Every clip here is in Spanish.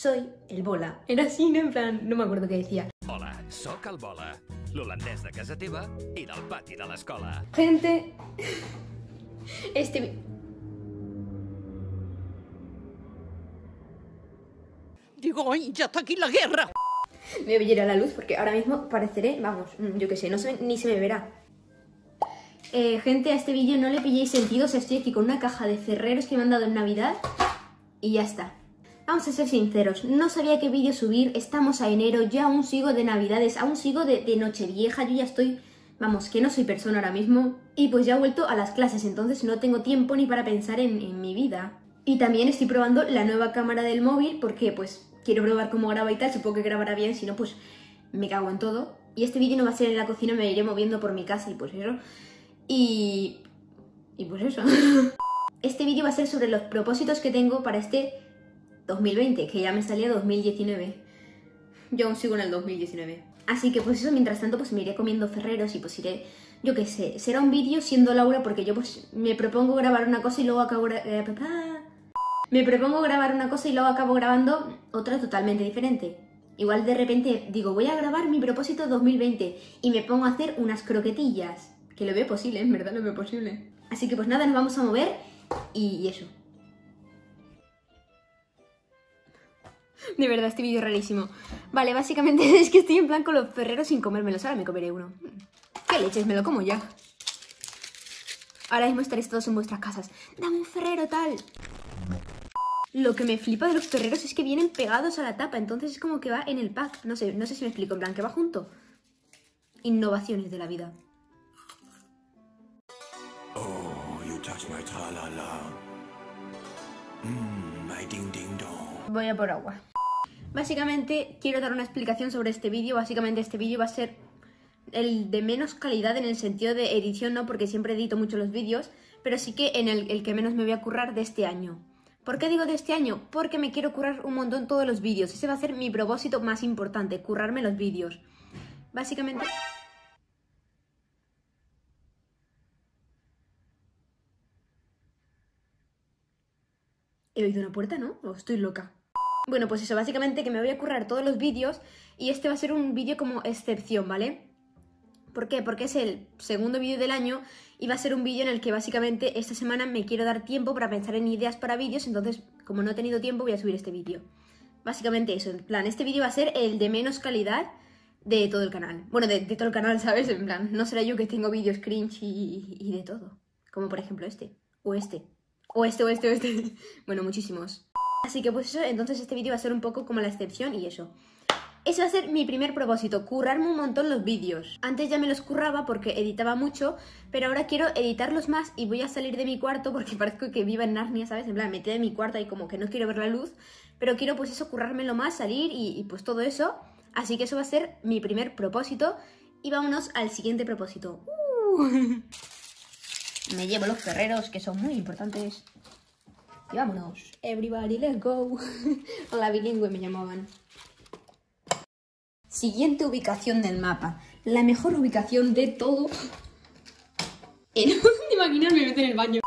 soy el Bola. Era así, ¿no? En plan, no me acuerdo qué decía. Hola, soc el Bola, l'holandès de casa teva y del pati de la escuela. Gente, digo, ¡ay, ya está aquí la guerra! Me voy a ir a la luz porque ahora mismo pareceré, vamos, yo qué sé, no se me, ni se me verá. Gente, a este vídeo no le pilléis sentido, o sea, estoy aquí con una caja de Ferreros que me han dado en Navidad y ya está. Vamos a ser sinceros, no sabía qué vídeo subir, estamos a enero, yo aún sigo de Navidades, aún sigo de Nochevieja, yo ya estoy, vamos, que no soy persona ahora mismo. Y pues ya he vuelto a las clases, entonces no tengo tiempo ni para pensar en mi vida. Y también estoy probando la nueva cámara del móvil porque pues quiero probar cómo graba y tal, supongo que grabará bien, si no pues me cago en todo. Y este vídeo no va a ser en la cocina, me iré moviendo por mi casa y pues eso. Y pues eso. Este vídeo va a ser sobre los propósitos que tengo para este 2020, que ya me salía 2019. Yo aún sigo en el 2019. Así que pues eso, mientras tanto pues me iré comiendo Ferreros y pues iré, yo qué sé, será un vídeo siendo Laura porque yo pues me propongo grabar una cosa y luego acabo... Me propongo grabar una cosa y luego acabo grabando otra totalmente diferente. Igual de repente digo, voy a grabar mi propósito 2020 y me pongo a hacer unas croquetillas. Que lo veo posible, en verdad lo veo posible. Así que pues nada, nos vamos a mover y eso. De verdad, este vídeo es rarísimo. Vale, básicamente es que estoy en plan con los Ferreros sin comérmelos. Ahora me comeré uno. ¿Qué leches? Me lo como ya. Ahora mismo estaréis todos en vuestras casas. Dame un Ferrero tal. Lo que me flipa de los Ferreros es que vienen pegados a la tapa, entonces es como que va en el pack. No sé si me explico, en plan que va junto. Innovaciones de la vida. Oh, you touch my tralala. My ding ding dong. Voy a por agua. Básicamente quiero dar una explicación sobre este vídeo. Básicamente este vídeo va a ser el de menos calidad en el sentido de edición, no porque siempre edito mucho los vídeos, pero sí que en el que menos me voy a currar de este año. ¿Por qué digo de este año? Porque me quiero currar un montón todos los vídeos. Ese va a ser mi propósito más importante, currarme los vídeos. Básicamente... He oído una puerta, ¿no? O estoy loca. Bueno, pues eso, básicamente que me voy a currar todos los vídeos y este va a ser un vídeo como excepción, ¿vale? ¿Por qué? Porque es el segundo vídeo del año y va a ser un vídeo en el que básicamente esta semana me quiero dar tiempo para pensar en ideas para vídeos, entonces como no he tenido tiempo voy a subir este vídeo. Básicamente eso, en plan, este vídeo va a ser el de menos calidad de todo el canal. Bueno, de todo el canal, ¿sabes? En plan, no será yo que tengo vídeos cringe y de todo. Como por ejemplo este, o este, o este, o este, o este. Bueno, muchísimos. Así que pues eso, entonces este vídeo va a ser un poco como la excepción y eso. Ese va a ser mi primer propósito, currarme un montón los vídeos. Antes ya me los curraba porque editaba mucho, pero ahora quiero editarlos más y voy a salir de mi cuarto porque parezco que viva en Narnia, ¿sabes? En plan, metida en mi cuarto y como que no quiero ver la luz, pero quiero pues eso, currármelo más, salir y pues todo eso. Así que eso va a ser mi primer propósito y vámonos al siguiente propósito. Me llevo los Ferreros que son muy importantes. Y vámonos. Everybody, let's go. La bilingüe me llamaban. Siguiente ubicación del mapa. La mejor ubicación de todo. No imaginarme meter en el baño.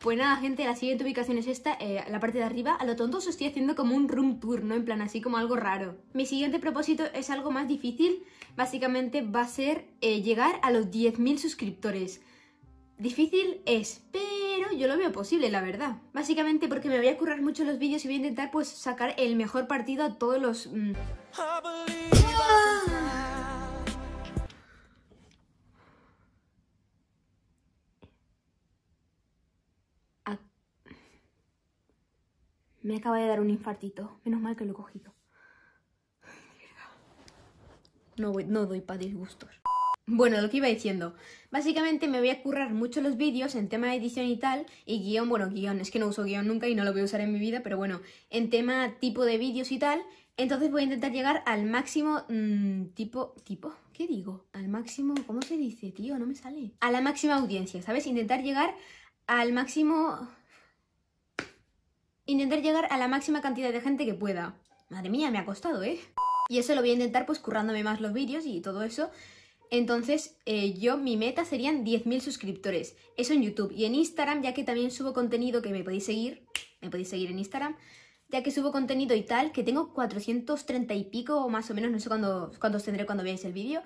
Pues nada, gente, la siguiente ubicación es esta, la parte de arriba. A lo tonto os estoy haciendo como un room tour, ¿no? En plan, así como algo raro. Mi siguiente propósito es algo más difícil. Básicamente va a ser llegar a los 10.000 suscriptores. Difícil es, pero yo lo veo posible, la verdad. Básicamente porque me voy a currar mucho los vídeos y voy a intentar pues sacar el mejor partido a todos los... Me acaba de dar un infartito. Menos mal que lo he cogido. No doy para disgustos. Bueno, lo que iba diciendo. Básicamente me voy a currar mucho los vídeos en tema de edición y tal. Y guión, bueno, guión. Es que no uso guión nunca y no lo voy a usar en mi vida. Pero bueno, en tema tipo de vídeos y tal. Entonces voy a intentar llegar al máximo ¿qué digo? Al máximo... ¿Cómo se dice, tío? No me sale. A la máxima audiencia, ¿sabes? Intentar llegar al máximo... Intentar llegar a la máxima cantidad de gente que pueda. Madre mía, me ha costado, ¿eh? Y eso lo voy a intentar pues currándome más los vídeos y todo eso. Entonces, mi meta serían 10.000 suscriptores. Eso en YouTube. Y en Instagram, ya que también subo contenido que me podéis seguir en Instagram, ya que subo contenido y tal, que tengo 430 y pico, o más o menos, no sé cuántos tendré cuando veáis el vídeo,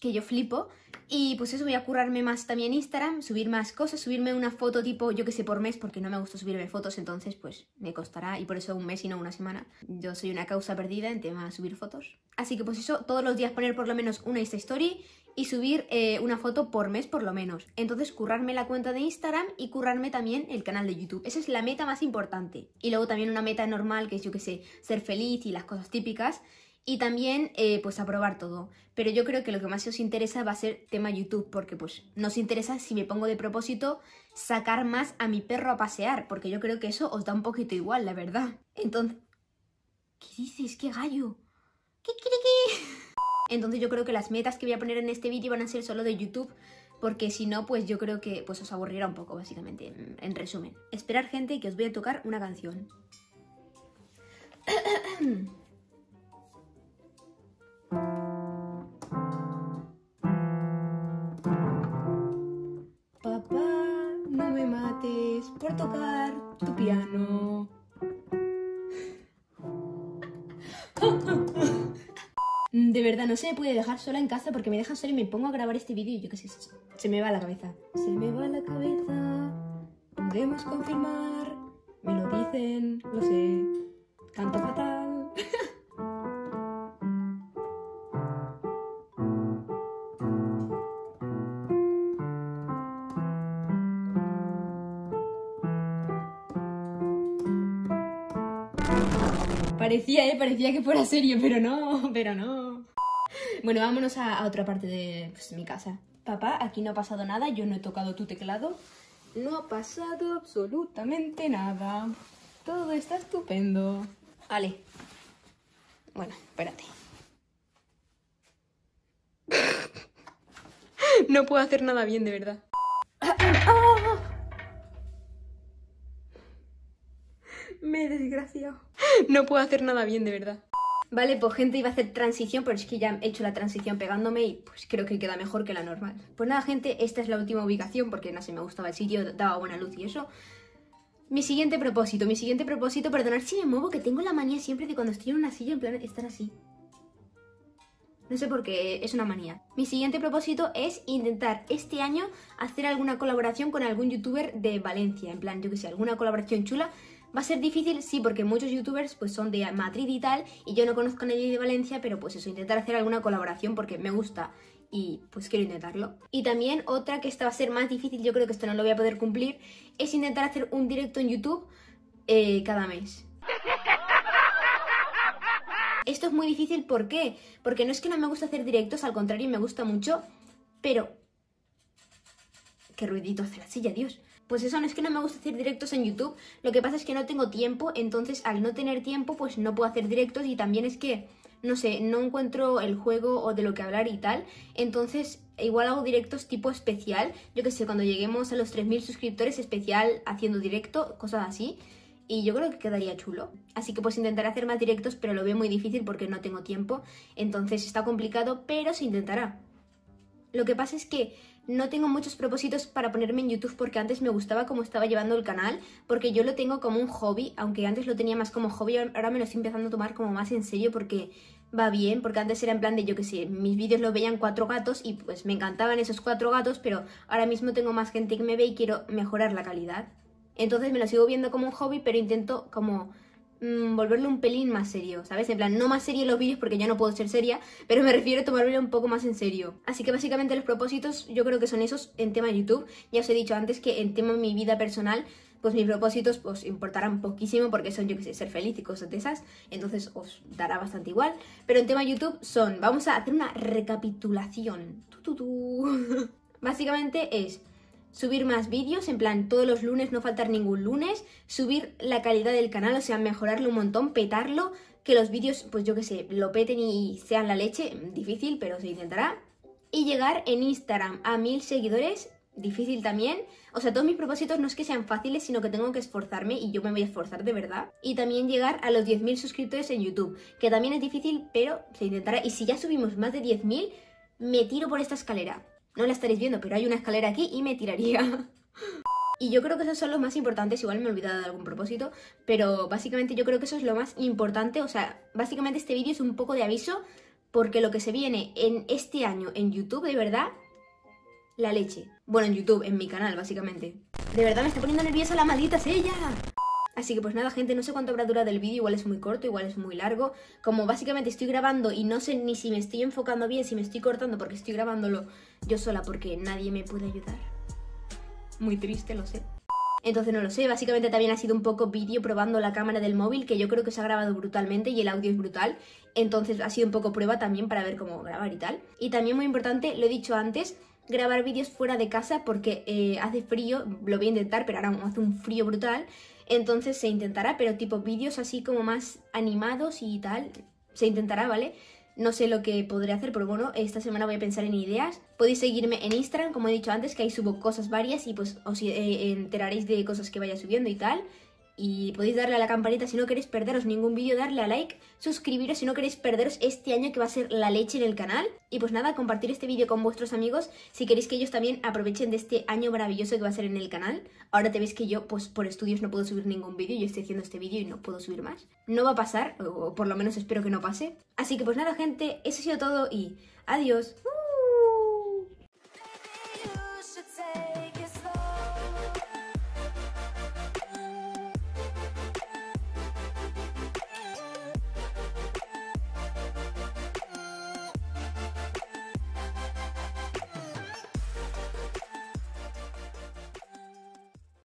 que yo flipo. Y pues eso, voy a currarme más también Instagram, subir más cosas, subirme una foto tipo, yo que sé, por mes, porque no me gusta subirme fotos, entonces pues me costará, y por eso un mes y no una semana. Yo soy una causa perdida en tema de subir fotos. Así que pues eso, todos los días poner por lo menos una Insta Story y subir una foto por mes por lo menos. Entonces currarme la cuenta de Instagram y currarme también el canal de YouTube. Esa es la meta más importante. Y luego también una meta normal que es, yo que sé, ser feliz y las cosas típicas. Y también, pues, aprobar todo. Pero yo creo que lo que más os interesa va a ser tema YouTube, porque, pues, nos interesa, si me pongo de propósito, sacar más a mi perro a pasear, porque yo creo que eso os da un poquito igual, la verdad. Entonces... ¿Qué dices? ¡Qué gallo! ¡Qué kikiriki! Entonces yo creo que las metas que voy a poner en este vídeo van a ser solo de YouTube, porque si no, pues yo creo que pues os aburrirá un poco, básicamente, en resumen. Esperar, gente, que os voy a tocar una canción. Por tocar tu piano. De verdad, no se me puede dejar sola en casa, porque me dejan sola y me pongo a grabar este vídeo y yo qué sé, se me va la cabeza. Se me va la cabeza, podemos confirmar, me lo dicen, lo sé, canto fatal. Parecía que fuera serio, pero no. Bueno, vámonos a otra parte de pues, mi casa. Papá, aquí no ha pasado nada, yo no he tocado tu teclado. No ha pasado absolutamente nada. Todo está estupendo. Ale. Bueno, espérate. No puedo hacer nada bien, de verdad. ¡Ah! Me he desgraciado. No puedo hacer nada bien, de verdad. Vale, pues gente, iba a hacer transición, pero es que ya he hecho la transición pegándome y pues creo que queda mejor que la normal. Pues nada, gente, esta es la última ubicación porque no sé, me gustaba el sitio, daba buena luz y eso. Mi siguiente propósito, perdonad si me muevo, que tengo la manía siempre de cuando estoy en una silla en plan estar así. No sé por qué, es una manía. Mi siguiente propósito es intentar este año hacer alguna colaboración con algún youtuber de Valencia, en plan, yo que sé, alguna colaboración chula. ¿Va a ser difícil? Sí, porque muchos youtubers pues son de Madrid y tal, y yo no conozco a nadie de Valencia, pero pues eso, intentar hacer alguna colaboración porque me gusta y pues quiero intentarlo. Y también otra que esta va a ser más difícil, yo creo que esto no lo voy a poder cumplir, es intentar hacer un directo en YouTube cada mes. Esto es muy difícil, ¿por qué? Porque no es que no me gusta hacer directos, al contrario, me gusta mucho, pero... ¡Qué ruidito hace la silla, Dios! Pues eso, no es que no me gusta hacer directos en YouTube, lo que pasa es que no tengo tiempo, entonces al no tener tiempo pues no puedo hacer directos y también es que, no sé, no encuentro el juego o de lo que hablar y tal, entonces igual hago directos tipo especial, yo que sé, cuando lleguemos a los 3000 suscriptores especial haciendo directo, cosas así, y yo creo que quedaría chulo. Así que pues intentaré hacer más directos, pero lo veo muy difícil porque no tengo tiempo, entonces está complicado, pero se intentará. Lo que pasa es que no tengo muchos propósitos para ponerme en YouTube porque antes me gustaba cómo estaba llevando el canal, porque yo lo tengo como un hobby, aunque antes lo tenía más como hobby, ahora me lo estoy empezando a tomar como más en serio porque va bien, porque antes era en plan de, yo que sé, mis vídeos los veían 4 gatos y pues me encantaban esos 4 gatos, pero ahora mismo tengo más gente que me ve y quiero mejorar la calidad. Entonces me lo sigo viendo como un hobby, pero intento como... volverlo un pelín más serio, ¿sabes? En plan, no más serio en los vídeos porque yo no puedo ser seria, pero me refiero a tomármelo un poco más en serio. Así que básicamente los propósitos yo creo que son esos en tema YouTube. Ya os he dicho antes que en tema de mi vida personal, pues mis propósitos os importarán poquísimo porque son, yo que sé, ser feliz y cosas de esas, entonces os dará bastante igual. Pero en tema YouTube son, vamos a hacer una recapitulación. Básicamente es... subir más vídeos, en plan todos los lunes, no faltar ningún lunes, subir la calidad del canal, o sea, mejorarlo un montón, petarlo, que los vídeos, pues yo que sé, lo peten y sean la leche, difícil, pero se intentará. Y llegar en Instagram a 1000 seguidores, difícil también. O sea, todos mis propósitos no es que sean fáciles, sino que tengo que esforzarme y yo me voy a esforzar de verdad. Y también llegar a los 10.000 suscriptores en YouTube, que también es difícil, pero se intentará. Y si ya subimos más de 10.000, me tiro por esta escalera. No la estaréis viendo, pero hay una escalera aquí y me tiraría. Y yo creo que esos son los más importantes, igual me he olvidado de algún propósito, pero básicamente yo creo que eso es lo más importante. O sea, básicamente este vídeo es un poco de aviso, porque lo que se viene en este año en YouTube, de verdad, la leche. Bueno, en YouTube, en mi canal, básicamente. De verdad me está poniendo nerviosa la maldita sella. Así que pues nada, gente, no sé cuánto habrá durado el vídeo, igual es muy corto, igual es muy largo. Como básicamente estoy grabando y no sé ni si me estoy enfocando bien, si me estoy cortando, porque estoy grabándolo yo sola, porque nadie me puede ayudar. Muy triste, lo sé. Entonces no lo sé, básicamente también ha sido un poco vídeo probando la cámara del móvil, que yo creo que se ha grabado brutalmente y el audio es brutal. Entonces ha sido un poco prueba también para ver cómo grabar y tal. Y también muy importante, lo he dicho antes, grabar vídeos fuera de casa porque hace frío, lo voy a intentar, pero ahora hace un frío brutal. Entonces se intentará, pero tipo vídeos así como más animados y tal, se intentará, ¿vale? No sé lo que podré hacer, pero bueno, esta semana voy a pensar en ideas. Podéis seguirme en Instagram, como he dicho antes, que ahí subo cosas varias y pues os enteraréis de cosas que vaya subiendo y tal. Y podéis darle a la campanita si no queréis perderos ningún vídeo, darle a like, suscribiros si no queréis perderos este año que va a ser la leche en el canal. Y pues nada, compartir este vídeo con vuestros amigos si queréis que ellos también aprovechen de este año maravilloso que va a ser en el canal. Ahora te veis que yo pues por estudios no puedo subir ningún vídeo, yo estoy haciendo este vídeo y no puedo subir más. No va a pasar, o por lo menos espero que no pase. Así que pues nada, gente, eso ha sido todo y adiós.